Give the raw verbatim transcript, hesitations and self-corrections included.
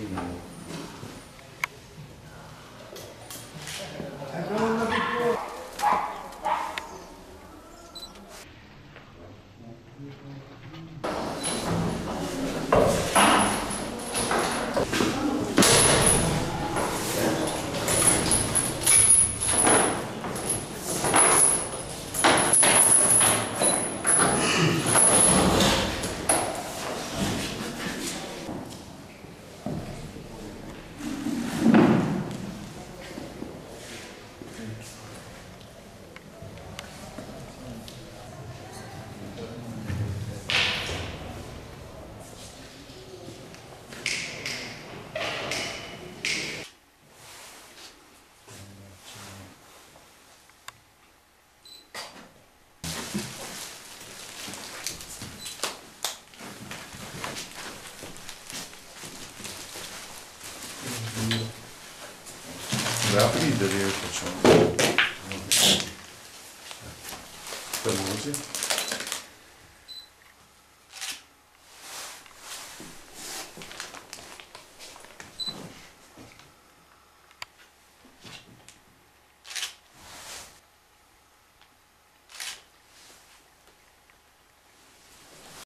vicino. Aprire, facciamo. Fermosi.